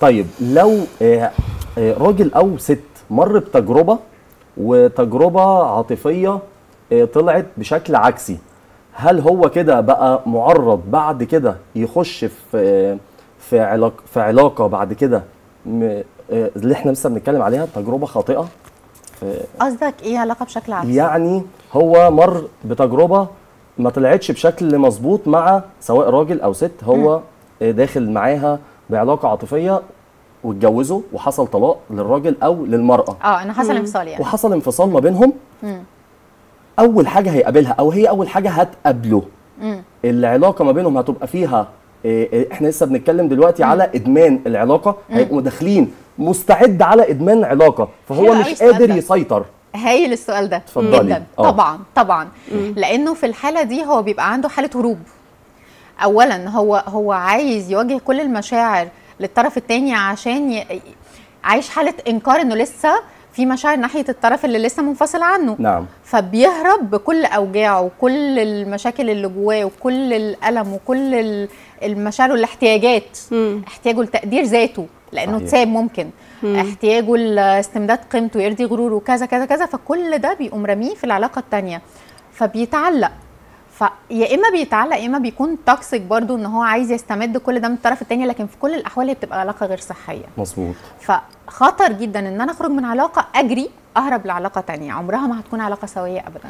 طيب لو راجل او ست مر بتجربه وتجربه عاطفيه طلعت بشكل عكسي، هل هو كده بقى معرض بعد كده يخش في علاقه بعد كده اللي احنا لسه بنتكلم عليها تجربه خاطئه؟ قصدك ايه علاقه بشكل عكسي؟ يعني هو مر بتجربه ما طلعتش بشكل مظبوط مع سواء راجل او ست، هو داخل معاها بعلاقه عاطفيه واتجوزوا وحصل طلاق للراجل او للمراه. انا حصل انفصال يعني. وحصل انفصال ما بينهم. اول حاجه هيقابلها او هي اول حاجه هتقابله. العلاقه ما بينهم هتبقى فيها احنا لسه بنتكلم دلوقتي على ادمان العلاقه، هيبقوا داخلين مستعد على ادمان علاقه، فهو مش قادر يسيطر. هايل السؤال ده جدا. طبعا لانه في الحاله دي هو بيبقى عنده حاله هروب. اولا هو عايز يواجه كل المشاعر للطرف الثاني عشان عايش حاله انكار انه لسه في مشاعر ناحيه الطرف اللي لسه منفصل عنه. نعم. فبيهرب بكل اوجاعه وكل المشاكل اللي جواه وكل الالم وكل المشاعر والاحتياجات، احتياجه لتقدير ذاته لانه اتساب ممكن، احتياجه لاستمداد قيمته يرضي غروره كذا كذا كذا، فكل ده بيقوم راميه في العلاقه الثانيه فبيتعلق. فيا اما بيتعلق يا اما بيكون توكسيك برضو ان هو عايز يستمد كل ده من الطرف الثاني، لكن في كل الاحوال هي بتبقى علاقه غير صحيه. مظبوط. فخطر جدا ان انا اخرج من علاقه اجري اهرب لعلاقه ثانيه، عمرها ما هتكون علاقه سويه ابدا.